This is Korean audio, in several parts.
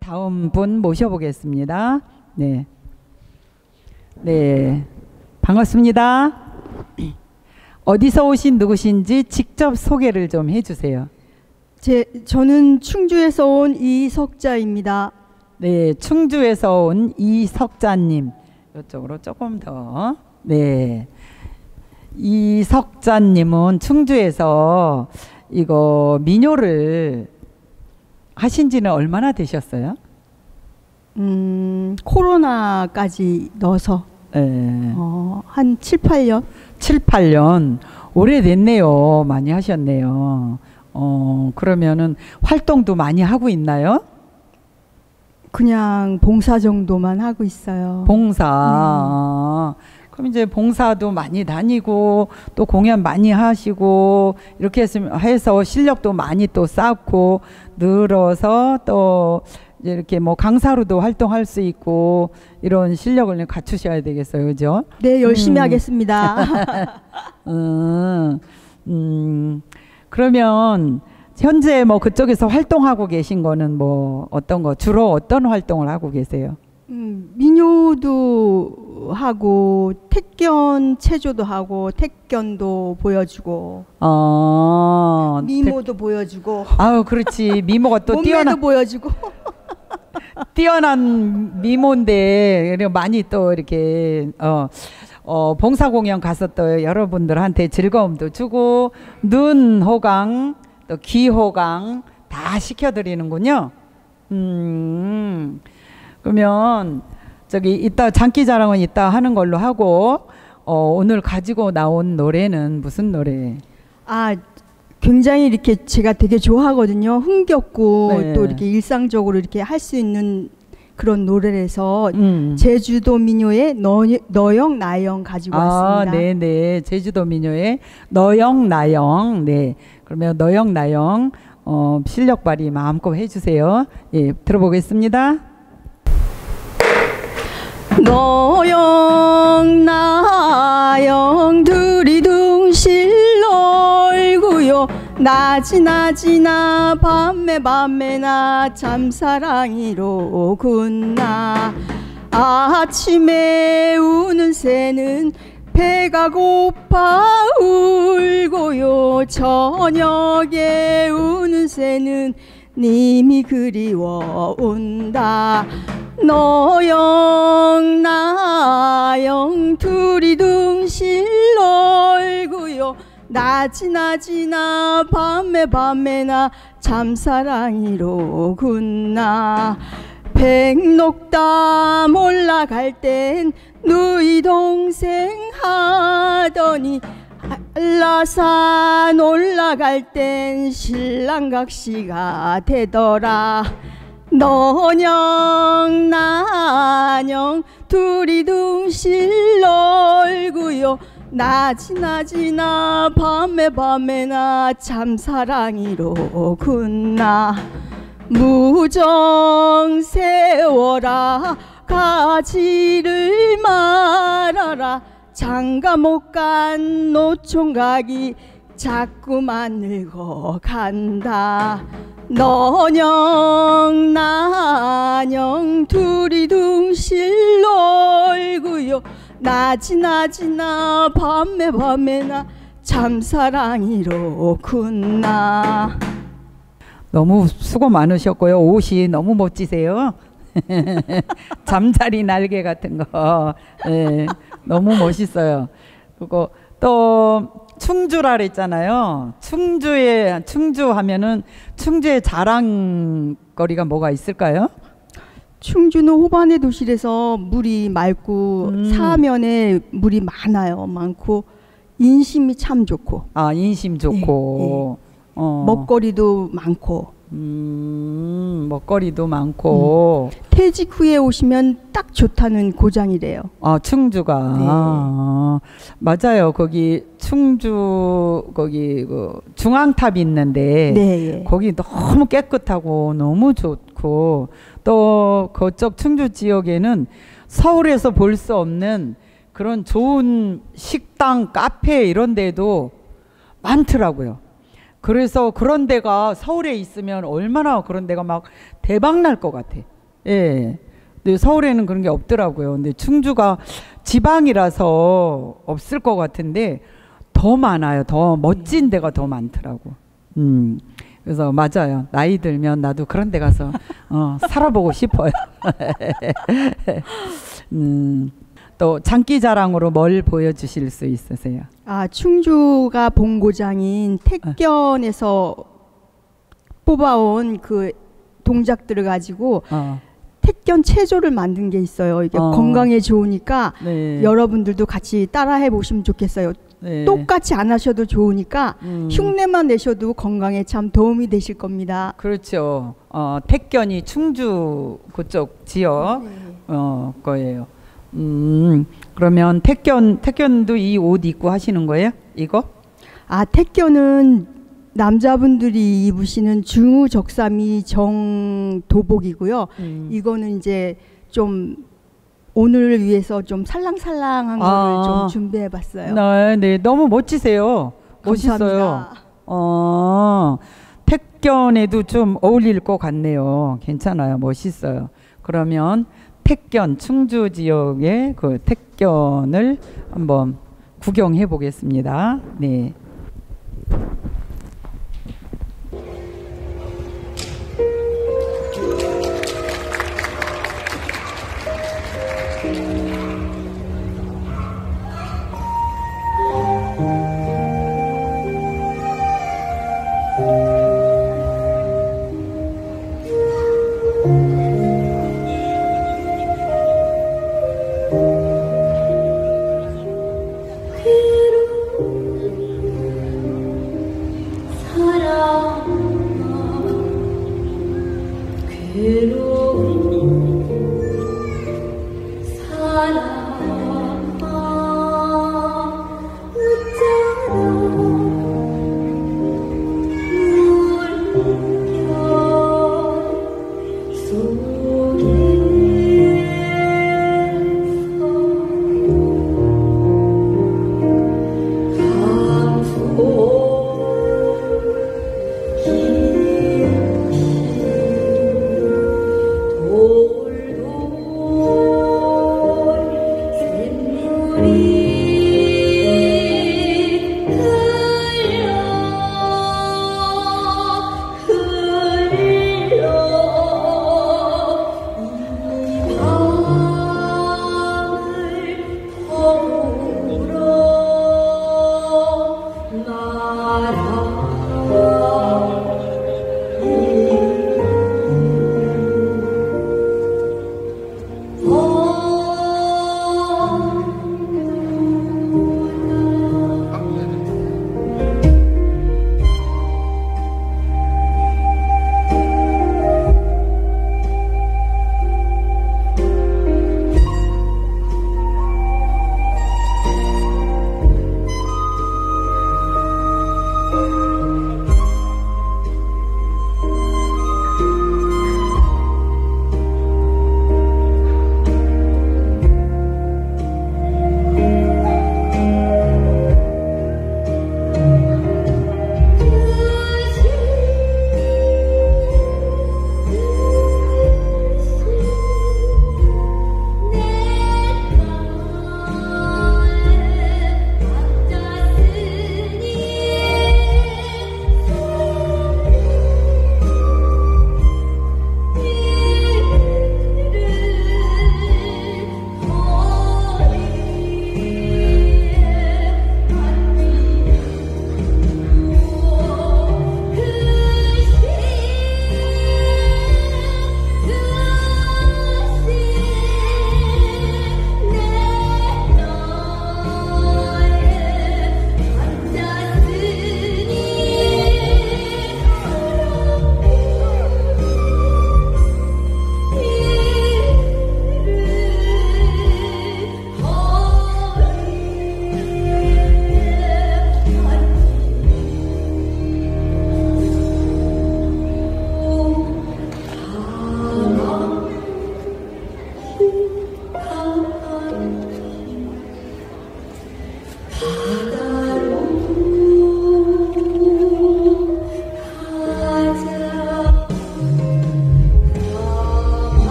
다음 분 모셔보겠습니다. 네, 네, 반갑습니다. 어디서 오신 누구신지 직접 소개를 좀 해주세요. 저는 충주에서 온 이석자입니다. 네, 충주에서 온 이석자님. 이쪽으로 조금 더. 네, 이석자님은 충주에서 이거 민요를 하신 지는 얼마나 되셨어요? 코로나까지 넣어서 네. 한 7, 8년? 7, 8년. 오래됐네요. 많이 하셨네요. 그러면은 활동도 많이 하고 있나요? 그냥 봉사 정도만 하고 있어요. 봉사. 그럼 이제 봉사도 많이 다니고 또 공연 많이 하시고 이렇게 해서 실력도 많이 또 쌓고 늘어서 또 이제 이렇게 뭐 강사로도 활동할 수 있고 이런 실력을 갖추셔야 되겠어요, 그죠? 네, 열심히 하겠습니다. 그러면 현재 뭐 그쪽에서 활동하고 계신 거는 뭐 어떤 거 주로 어떤 활동을 하고 계세요? 민요도 하고 택견 체조도 하고 택견도 보여주고 미모도 보여주고 아우 그렇지 미모가 또 뛰어난 보여주고 뛰어난 미모인데 많이 또 이렇게 봉사 공연 가서 또 여러분들한테 즐거움도 주고 눈 호강 또 귀 호강 다 시켜드리는군요. 그러면 저기 이따 장기자랑은 이따 하는 걸로 하고 오늘 가지고 나온 노래는 무슨 노래? 아 굉장히 이렇게 제가 되게 좋아하거든요. 흥겹고 네. 또 이렇게 일상적으로 이렇게 할 수 있는 그런 노래라서 제주도 민요의 너영나영 가지고 왔습니다. 네네 제주도 민요의 너영나영. 네 그러면 너영나영 실력 발휘 마음껏 해주세요. 예 들어보겠습니다. 너영나영 두리둥실 놀고요 낮이나 밤에나 잠사랑이로구나 아침에 우는 새는 배가 고파 울고요 저녁에 우는 새는 님이 그리워온다 너영나영 두리둥실 놀고요 낮이나 밤에나 잠사랑이로구나 백록담 올라갈 땐 누이 동생 하더니 한라산 올라갈 땐 신랑각시가 되더라 너영나영 두리둥실 놀고요 낮이나 밤에나 잠사랑이로구나 무정 세워라 가지를 말아라 장가 못 간 노총각이 자꾸만 늙어간다 너영나영 두리둥실 놀고요 낮이나 밤에나 잠사랑이로구나. 너무 수고 많으셨고요. 옷이 너무 멋지세요. 잠자리 날개 같은 거 네, 너무 멋있어요. 그리고 또 충주라 그랬잖아요. 충주 하면은 충주의 자랑거리가 뭐가 있을까요? 충주는 호반의 도시라서 물이 맑고 사면에 물이 많고 인심이 참 좋고. 아 인심 좋고. 예, 예. 먹거리도 많고. 먹거리도 많고. 퇴직 후에 오시면 딱 좋다는 고장이래요. 아 충주가 네. 아, 맞아요. 거기 충주 거기 그 중앙탑이 있는데 네. 거기 너무 깨끗하고 너무 좋고 또 그쪽 충주 지역에는 서울에서 볼 수 없는 그런 좋은 식당, 카페 이런 데도 많더라고요. 그래서 그런 데가 서울에 있으면 얼마나 그런 데가 막 대박 날 것 같아. 예. 근데 서울에는 그런 게 없더라고요. 근데 충주가 지방이라서 없을 것 같은데 더 많아요. 더 멋진 데가 더 많더라고. 그래서 맞아요. 나이 들면 나도 그런 데 가서 살아보고 싶어요. 또 장기자랑으로 뭘 보여주실 수 있으세요? 아, 충주가 본고장인 택견에서 뽑아온 그 동작들을 가지고 택견 체조를 만든 게 있어요. 이게 건강에 좋으니까 네. 여러분들도 같이 따라해 보시면 좋겠어요. 네. 똑같이 안 하셔도 좋으니까 흉내만 내셔도 건강에 참 도움이 되실 겁니다. 그렇죠. 택견이 충주 그쪽 지역 네. 거예요. 그러면 택견도 이 옷 입고 하시는 거예요? 이거? 아, 택견은 남자분들이 입으시는 중우적삼이 정도복이고요. 이거는 이제 좀 오늘을 위해서 좀 살랑살랑한 거를 좀 준비해봤어요. 네, 네, 너무 멋지세요. 감사합니다. 멋있어요. 택견에도 좀 어울릴 것 같네요. 괜찮아요. 멋있어요. 그러면 택견, 충주 지역의 그 택견을 한번 구경해 보겠습니다. 네.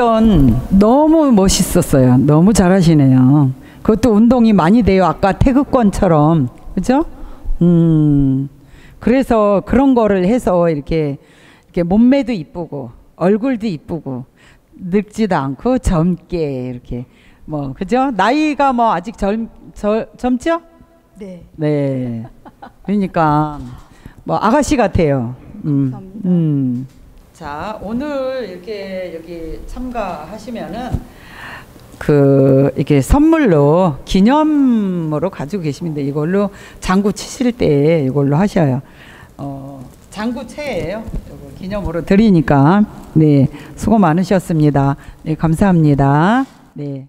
택견 너무 멋있었어요. 너무 잘하시네요. 그것도 운동이 많이 돼요. 아까 태극권처럼. 그죠? 그래서 그런 거를 해서 이렇게 몸매도 이쁘고 얼굴도 이쁘고 늙지도 않고 젊게 이렇게 뭐 그죠? 나이가 뭐 아직 젊죠? 네. 네. 그러니까 뭐 아가씨 같아요. 감사합니다. 자, 오늘 이렇게 여기 참가하시면은 이렇게 선물로 기념으로 가지고 계시는데 이걸로 장구 치실 때 이걸로 하셔요. 장구채예요. 이거 기념으로 드리니까. 네, 수고 많으셨습니다. 네, 감사합니다. 네.